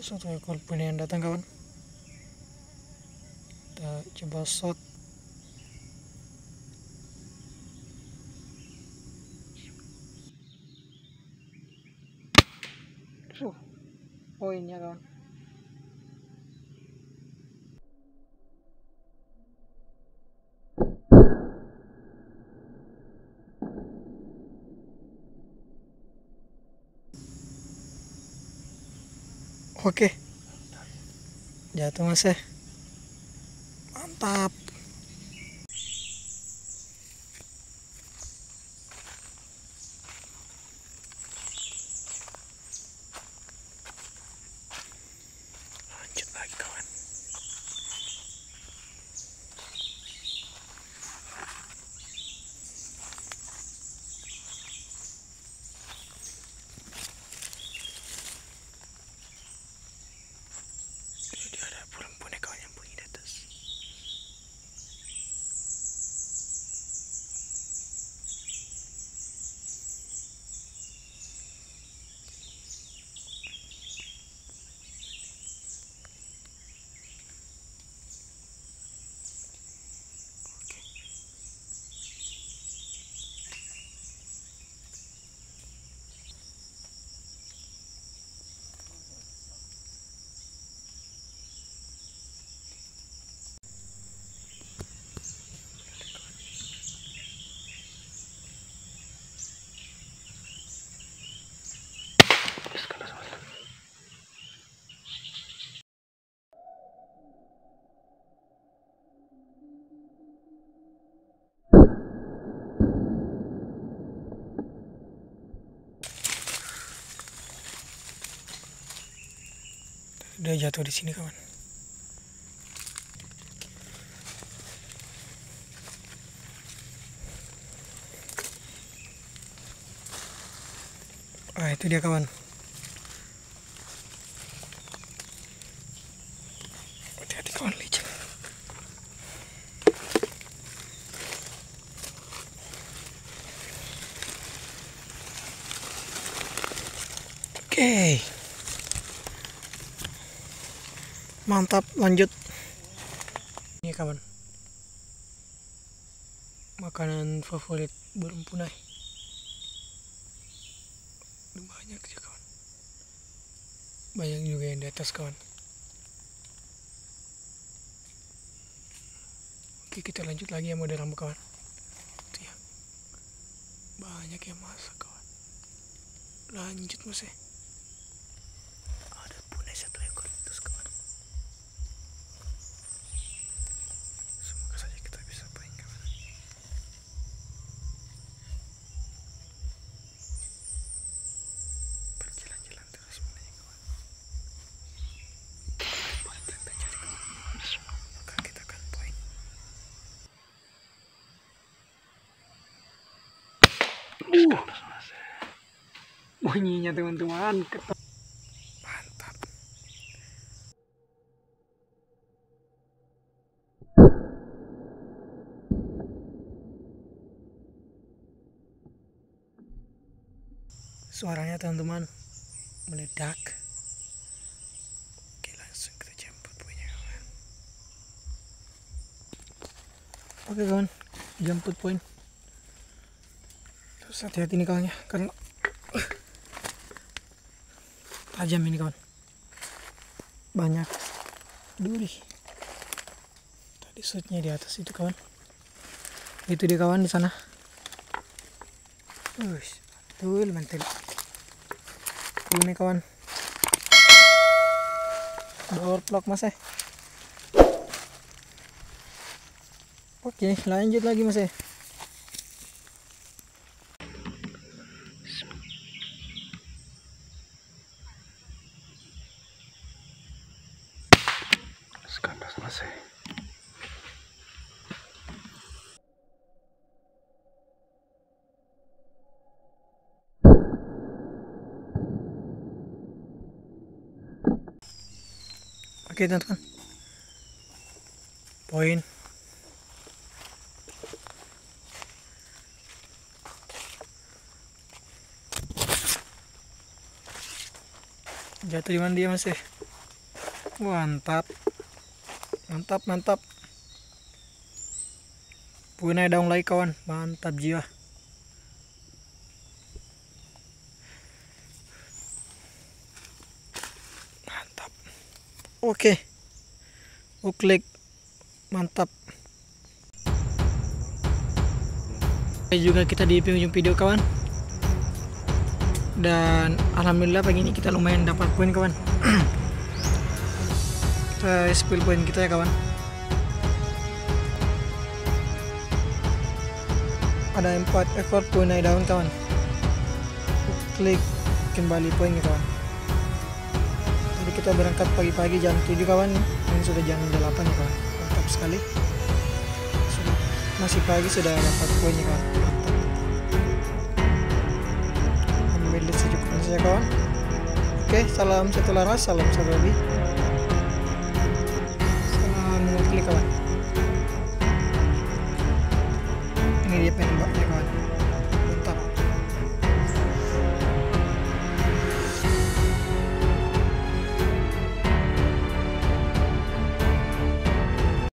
suatu ekor pun yang datang kawan. Kita coba shot. Poinnya kawan. Oke, jatuh mas ya, mantap. Lanjut lagi kawan. Dia jatuh di sini kawan. Ah itu dia kawan. Hati-hati kawan, licin. Oke. Mantap, lanjut. Ini kawan, makanan favorit burung punai. Banyak juga kawan. Banyak juga yang di atas kawan. Oke, kita lanjut lagi ya model rambu kawan. Itu ya. Banyak yang masak kawan. Lanjut mas ya. Ada punai satu ekor terus kawan. Bunyinya teman-teman, mantap. Suaranya teman-teman meledak. Oke, langsung kita jemput poinnya kawan. Oke kawan, jemput poin. Terus hati-hati nih kawannya, karena tajam ini kawan, banyak duri. Tadi shootnya di atas itu kawan. Itu dia kawan di sana. Ush, tuh mantel. Ini kawan. Door plug mas ya. Oke, lanjut lagi mas ya. Oke teman-teman, poin. Jatuh di mana dia masih? Mantap, mantap, mantap. Punai daun lagi kawan, mantap jiwa. Mantap. Oke, uklik, mantap. Juga kita di penghujung video kawan, dan alhamdulillah pagi ini kita lumayan dapat poin kawan. Kita spill poin kita ya kawan. Ada 4 ekor punai daun kawan. Klik kembali poinnya kawan. Jadi kita berangkat pagi-pagi jam 7 kawan, dan sudah jam 8 ya kawan. Mantap sekali. Masih pagi sudah dapat poinnya kawan. Ambil secukupnya saja kawan. Oke, salam satu laras, salam satu babi. Salam UKLIK kawan. Ini dia penembaknya kawan.